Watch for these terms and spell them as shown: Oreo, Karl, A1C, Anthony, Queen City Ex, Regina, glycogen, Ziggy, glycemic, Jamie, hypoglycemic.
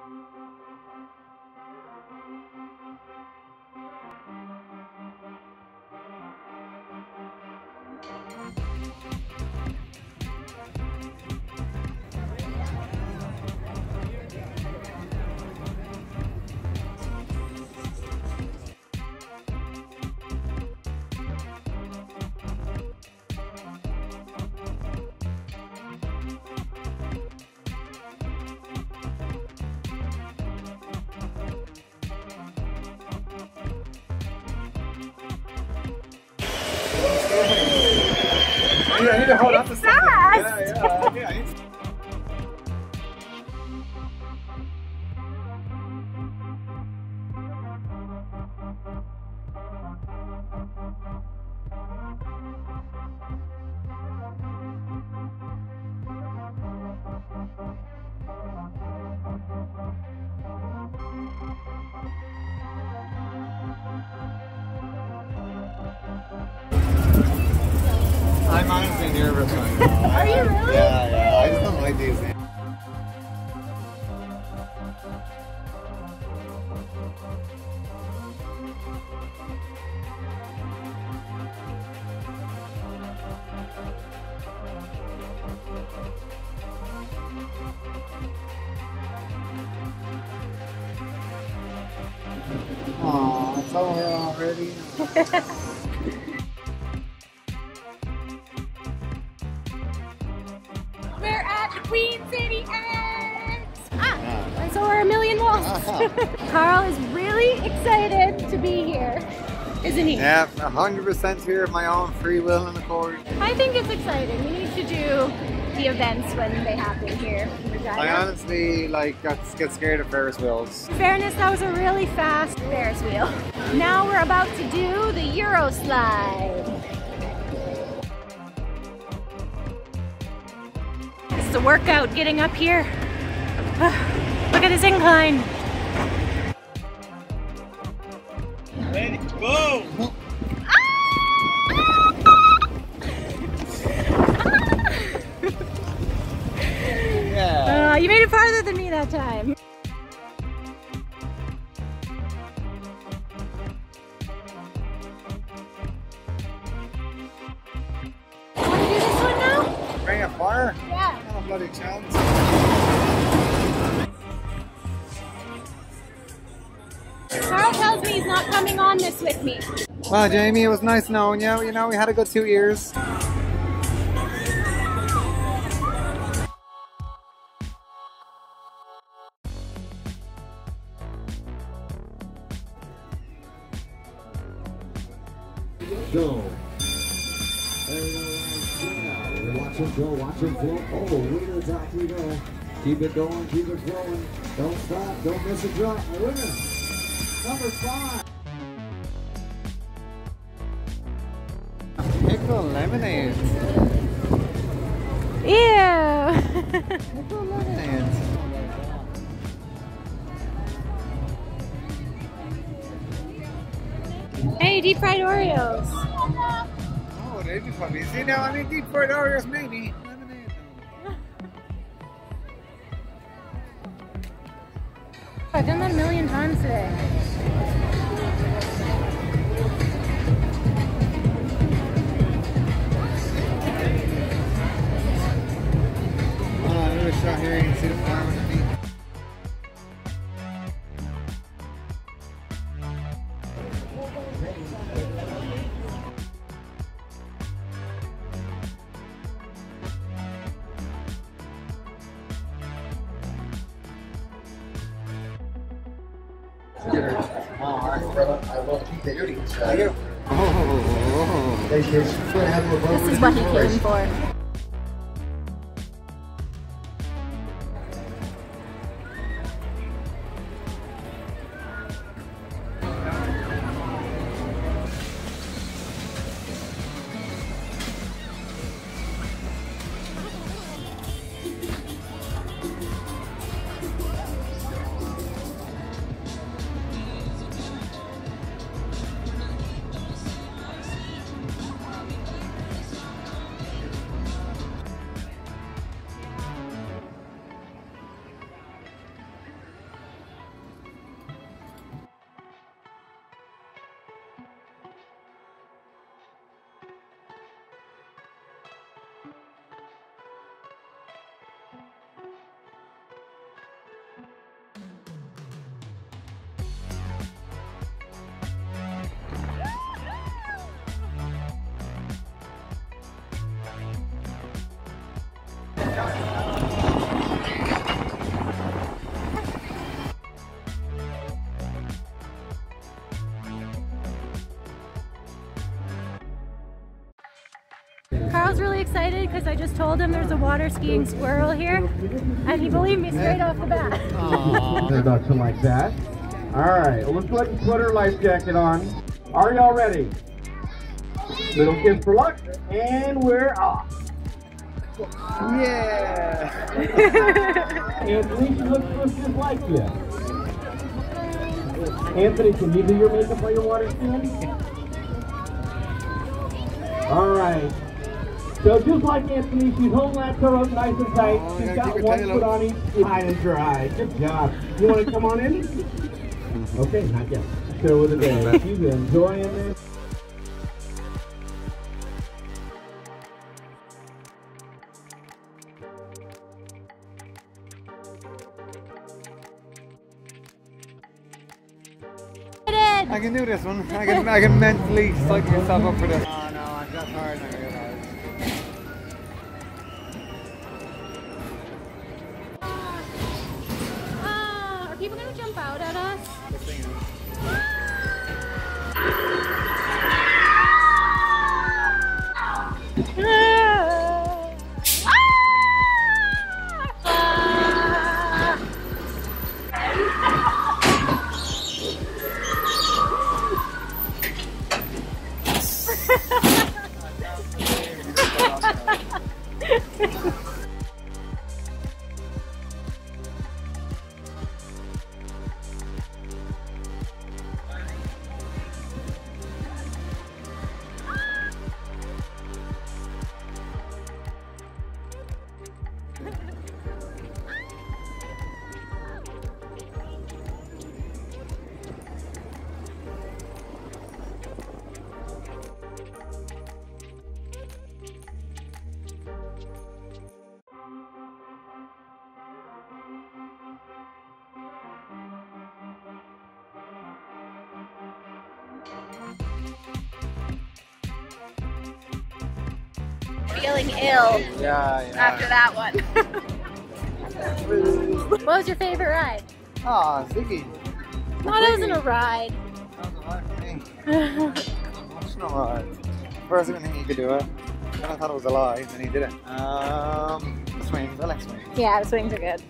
Yeah, I need to hold up a second. Yeah. I'm honestly nervous right now. Are you really? Yeah, I just don't like these things. Aw, it's over already. Queen City X! I saw her a million walls. Karl is really excited to be here, isn't he? Yeah, 100% here of my own free will and accord. I think it's exciting. We need to do the events when they happen here in Regina. I honestly get scared of Ferris wheels. In fairness, that was a really fast Ferris wheel. Now we're about to do the Euro slide. It's a workout getting up here. Look at this incline. Ready, go! Yeah. You made it farther than me that time. A fire? Yeah. Kind of bloody challenge. Karl tells me he's not coming on this with me. Well, Jamie, it was nice knowing you. You know, we had a good 2 years. Go. Watch him go, watch him float. Oh, winner's out we go. Keep it going, keep it flowing. Don't stop, don't miss a drop. A winner, number 5. Pickle lemonade. Ew. Pickle lemonade. Hey, deep fried Oreos. See, now I need deep fried Oreos, maybe. I've done that a million times today. I'm going to shot here. You can see the farm underneath. This is what he came for. Karl's really excited because I just told him there's a water skiing squirrel here, and he believed me straight off the bat. Introduction like that. All right, well, let's go ahead and put our life jacket on. Are y'all ready? Little kids for luck, and we're off. Yeah. Anthony, she looks just like you. Anthony, can you do your makeup while you're water skiing? All right. So just like Anthony, she's holding that toe up nice and tight. She's got one foot on each side and dry. Good job. You want to come on in? Okay, not yet. So with the day, she's enjoying it. I can do this one. I can mentally psych yourself up for this. Oh no, I got tired. Are people going to jump out at us? Feeling ill after that one. What was your favorite ride? Oh, Ziggy. No, that wasn't a ride. That was a ride for me. That's not a ride. First I didn't think he could do it. Then I thought it was a lie, and he did it. The swings, I like swings. Yeah, the swings are good.